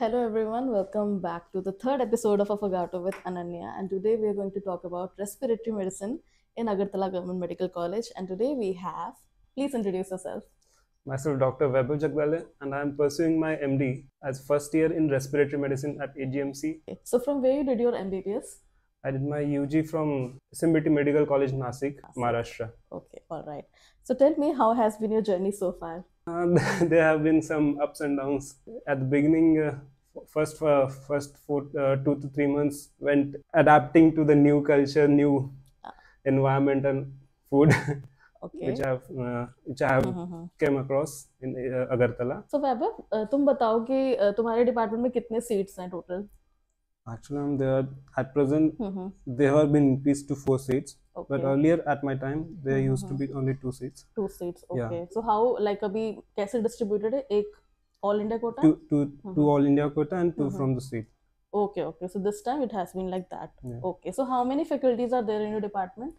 Hello everyone, welcome back to the third episode of Affogato with Ananya, and today we are going to talk about respiratory medicine in Agartala Government Medical College. And today we have, please introduce yourself. Myself Dr. Vaibhav Jagdale, and I am pursuing my MD as first year in respiratory medicine at AGMC. Okay. So from where you did your MBBS? I did my UG from SMBT Medical College, Nashik, Maharashtra. Okay, alright. So tell me, how has been your journey so far? There have been some ups and downs. At the beginning, first 2 to 3 months went adapting to the new culture, new environment and food, okay. which I have came across in Agartala. So Vaibhav, tum batao ki tumhare department mein kitne seats hain total? Actually, there are, at present, they have been increased to 4 seats. Okay. But earlier, at my time, there used to be only 2 seats. 2 seats, okay. Yeah. So how, like, abhi kaise distributed hai? Ek all India quota? Two all India quota and two from the state. Okay, okay. So this time it has been like that. Yeah. Okay. So how many faculties are there in your department?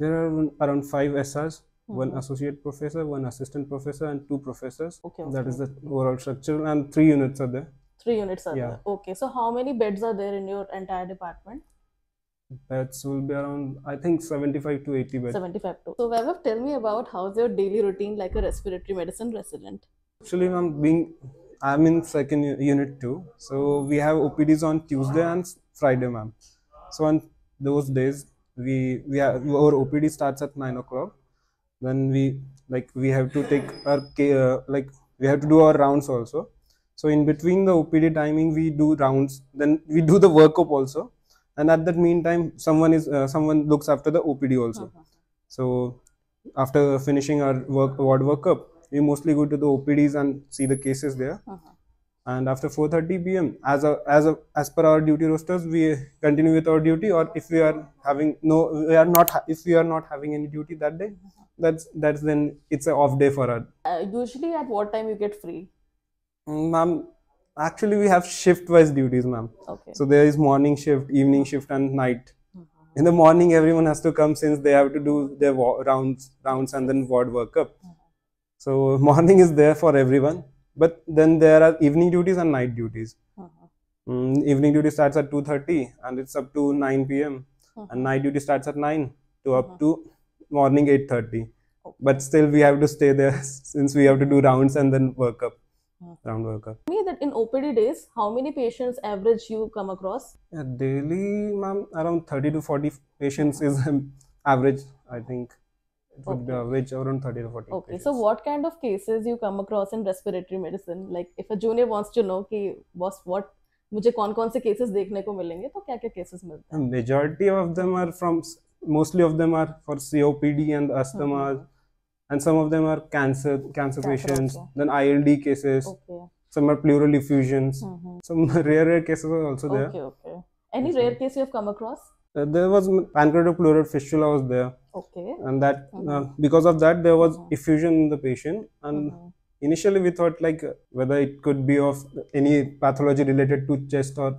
There are around 5 SRs. One associate professor, one assistant professor, and 2 professors. Okay. That is the overall structure, and 3 units are there. 3 units are there. Okay. So how many beds are there in your entire department? Beds will be around, I think, 75 to 80 beds. 75 to. So Vaibhav, tell me about how's your daily routine like a respiratory medicine resident? Actually, I'm in second unit too. So we have OPDs on Tuesday and Friday, ma'am. So on those days, our OPD starts at 9 o'clock. Then we have to take our we have to do our rounds also. So in between the OPD timing, we do rounds. Then we do the workup also, and at that meantime, someone looks after the OPD also. So after finishing our ward workup, we mostly go to the OPDs and see the cases there. And after 4:30 p.m., as per our duty rosters, we continue with our duty. Or if we are not having any duty that day, that's then it's an off day for us. Usually, at what time you get free? Ma'am, actually we have shift-wise duties, ma'am. Okay. So there is morning shift, evening shift, and night. In the morning, everyone has to come since they have to do their rounds and then ward workup. So morning is there for everyone, but then there are evening duties and night duties. Evening duty starts at 2:30 and it's up to 9 p.m. And night duty starts at 9 to up to morning 8:30. But still we have to stay there since we have to do rounds and then workup. Round worker. Tell me that in OPD days, how many patients average you come across? Daily, ma'am, around 30 to 40 patients is average, I think. It would be average around 30 to 40 patients. So what kind of cases you come across in respiratory medicine? Like if a junior wants to know, ki, boss, what mujhe kaun se cases dekhne ko milenge, to kya cases milte hain? Majority of them are from, mostly of them are for COPD and asthma. And some of them are cancer patients, also. Then ILD cases, some are pleural effusions, some rare cases are also there. Any rare case you have come across? There was pancreatic pleural fistula was there. And that because of that there was effusion in the patient, and initially we thought like whether it could be of any pathology related to chest or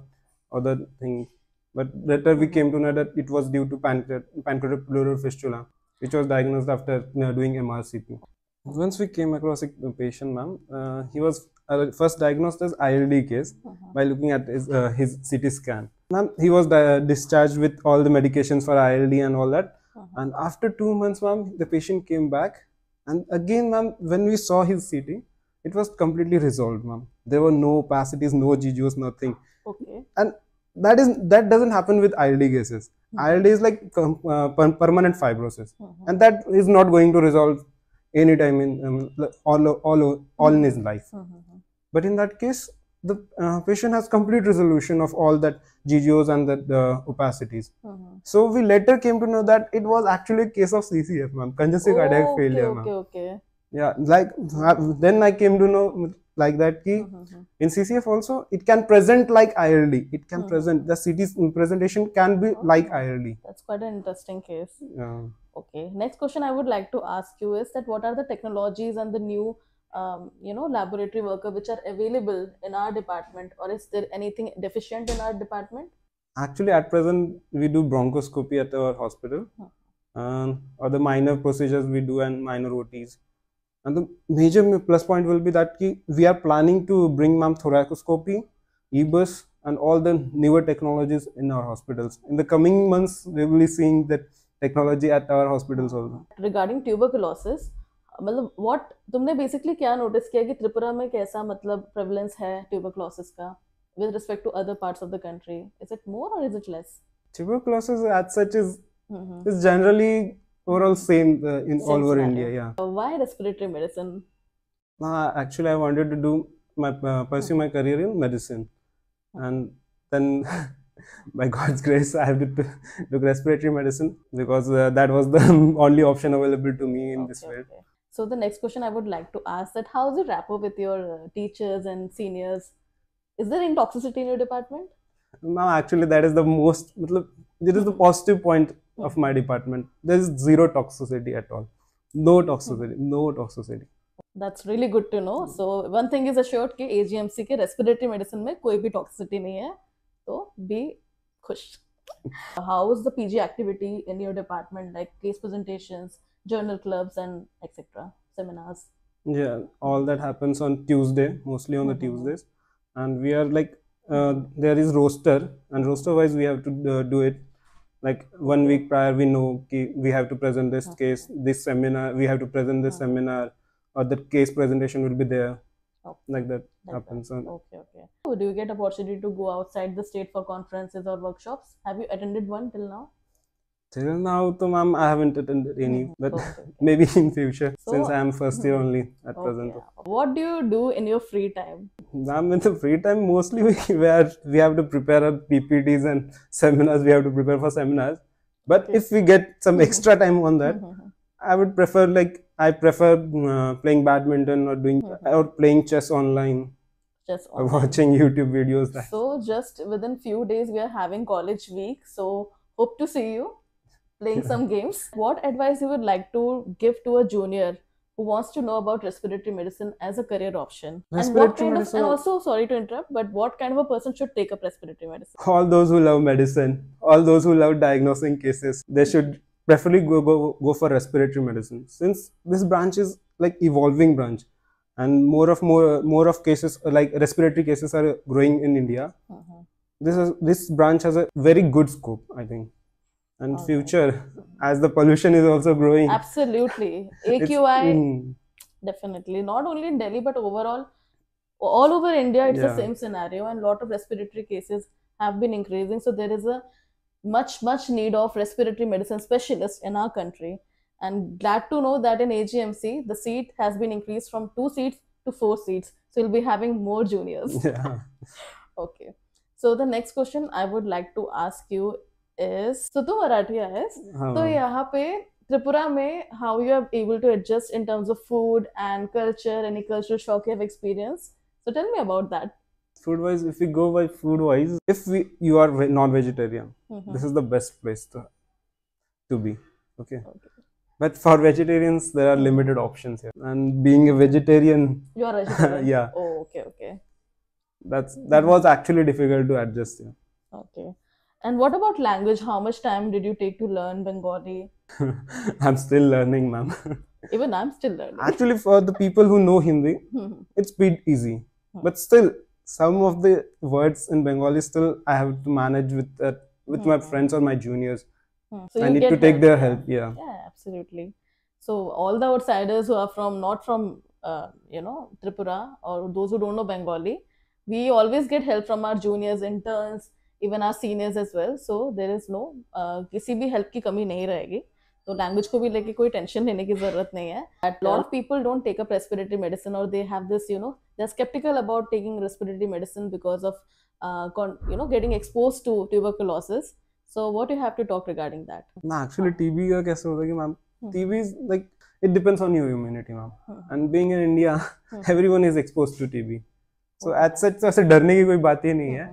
other thing, but later we came to know that it was due to pancreatic pleural fistula, which was diagnosed after doing MRCT. Once we came across a patient, ma'am, he was first diagnosed as ILD case by looking at his CT scan. Ma'am, he was discharged with all the medications for ILD and all that. And after 2 months, ma'am, the patient came back. And again, ma'am, when we saw his CT, it was completely resolved, ma'am. There were no opacities, no GGOs, nothing. And that doesn't happen with ILD cases. ILD is like permanent fibrosis, and that is not going to resolve any time in all in his life. But in that case, the patient has complete resolution of all that GGOs and the opacities. So we later came to know that it was actually a case of CCF, ma'am, congestive cardiac failure, ma'am. Yeah, like then I came to know like that ki in CCF also it can present like ILD. It can present, the CT's presentation can be like ILD. That's quite an interesting case. Okay. Next question I would like to ask you is that what are the technologies and the new laboratory worker which are available in our department, or is there anything deficient in our department? Actually, at present we do bronchoscopy at our hospital, or the minor procedures we do and minor OTs. And the major plus point will be that we are planning to bring ma'am thoracoscopy, EBUS and all the newer technologies in our hospitals. In the coming months, we will be seeing that technology at our hospitals also. Regarding tuberculosis, what तुमने basically क्या notice किया कि त्रिपुरा में कैसा prevalence है tuberculosis का with respect to other parts of the country? Is it more or is it less? Tuberculosis as such is generally overall same in all over India. Yeah. Why respiratory medicine? Actually, I wanted to do my pursue my career in medicine, and then by God's grace, I have to do respiratory medicine because that was the only option available to me in this field. Okay. So the next question I would like to ask that how's the rapport with your teachers and seniors? Is there any toxicity in your department? No, actually, that is the most. It is the positive point of my department. There is zero toxicity at all. No toxicity. No toxicity. That's really good to know. So one thing is assured कि AGMC के respiratory medicine में कोई भी toxicity नहीं है. So be खुश. How is the PG activity in your department, like case presentations, journal clubs, and etc. seminars? Yeah, all that happens on Tuesday, mostly on the Tuesdays, and we are like there is roster, and roster wise we have to do it. Like 1 week prior, we know we have to present this case, this seminar. We have to present this seminar, or the case presentation will be there. Like that happens. Okay. So do you get opportunity to go outside the state for conferences or workshops? Have you attended one till now? Till now, so ma'am, I haven't attended any, but maybe in future, so, since I am first year only at present. Yeah. What do you do in your free time? Ma'am, in the free time, mostly we have to prepare our PPTs and seminars. We have to prepare for seminars. But if we get some extra time on that, I would prefer playing badminton or doing or playing chess online. Or watching YouTube videos. So just within few days we are having college week. So hope to see you playing some games. What advice you would like to give to a junior who wants to know about respiratory medicine as a career option? And also, sorry to interrupt, but what kind of a person should take up respiratory medicine? All those who love medicine, all those who love diagnosing cases, they should preferably go for respiratory medicine, since this branch is like evolving branch, and more of cases like respiratory cases are growing in India. This branch has a very good scope, I think, and future as the pollution is also growing. Absolutely, AQI definitely not only in Delhi but overall all over India it's the same scenario, and lot of respiratory cases have been increasing. So there is a much need of respiratory medicine specialists in our country, and glad to know that in AGMC the seat has been increased from 2 seats to 4 seats, so we'll be having more juniors. Okay, so the next question I would like to ask you is, so tu Marathi is, so yahan pe Tripura mein how you are able to adjust in terms of food and culture, any cultural shock you have experienced? So tell me about that. Food wise, if we go by food wise, if you are non-vegetarian, this is the best place to be. Okay. But for vegetarians, there are limited options here. And being a vegetarian, you are a vegetarian. Okay. That was actually difficult to adjust here. Okay. And what about language? How much time did you take to learn Bengali? I'm still learning, ma'am. Even I'm still learning. Actually, for the people who know Hindi, it's pretty easy. But still, some of the words in Bengali still I have to manage with my friends or my juniors. So I need to take their help. Yeah, absolutely. So all the outsiders who are not from Tripura, or those who don't know Bengali, we always get help from our juniors, interns, even our seniors as well. So there is no किसी भी help की कमी नहीं रहेगी. So language को भी लेके कोई tension लेने की जरूरत नहीं है. A lot of people don't take up respiratory medicine, or they have this, they're skeptical about taking respiratory medicine because of getting exposed to tuberculosis. So what do you have to talk regarding that? Actually, TB का कैसे होता है कि ma'am, TB is like it depends on your immunity, ma'am. And being in India, everyone is exposed to TB. So as such तो ऐसे डरने की कोई बात ही नहीं है.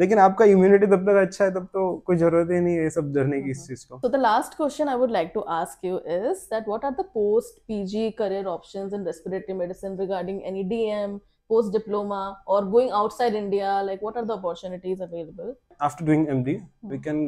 लेकिन आपका immunity तब तक अच्छा है तब तो कोई जरूरत ही नहीं है सब डरने की इस चीज को. So the last question I would like to ask you is that what are the post PG career options in respiratory medicine regarding any DM, post diploma, or going outside India? Like what are the opportunities available? After doing MD, we can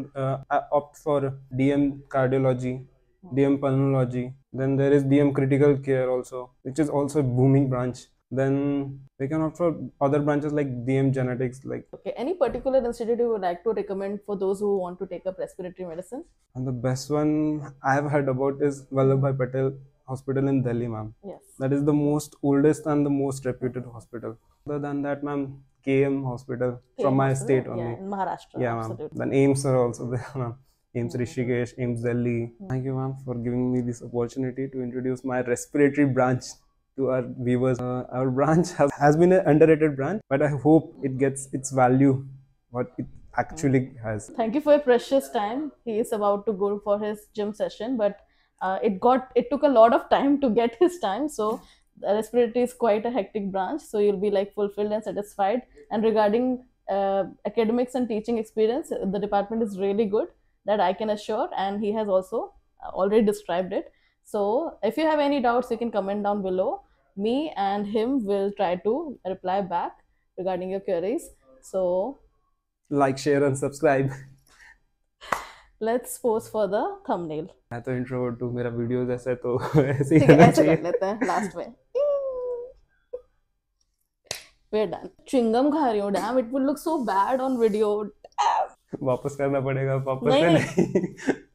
opt for DM cardiology DM pulmonology. Then there is DM critical care also, which is also a booming branch. Then they can opt for other branches like DM genetics. Like, okay, any particular institute you would like to recommend for those who want to take up respiratory medicine? And the best one I have heard about is Vallabhbhai Patel Hospital in Delhi, ma'am. Yes. That is the most oldest and the most reputed hospital. Other than that, ma'am, KM Hospital from my state only. Yeah, in Maharashtra. Yeah, ma'am. Then AIMS are also there, ma'am. AIMS Rishikesh, AIMS Delhi. Thank you, ma'am, for giving me this opportunity to introduce my respiratory branch to our viewers. Our branch has been an underrated branch, but I hope it gets its value, what it actually has. Thank you for your precious time. He is about to go for his gym session, but it took a lot of time to get his time. So respiratory is quite a hectic branch. So you'll be like fulfilled and satisfied. And regarding academics and teaching experience, the department is really good, that I can assure, and he has also already described it. So if you have any doubts, you can comment down below. Me and him will try to reply back regarding your queries. So like, share and subscribe. Let's pose for the thumbnail. मैं तो introvert हूँ, मेरा videos ऐसे तो ऐसे ही रहना चाहिए. कर लेते हैं last में. We're done. Chewing gum खा रही हूँ. Damn, it will look so bad on video. वापस करना पड़ेगा. वापस नहीं.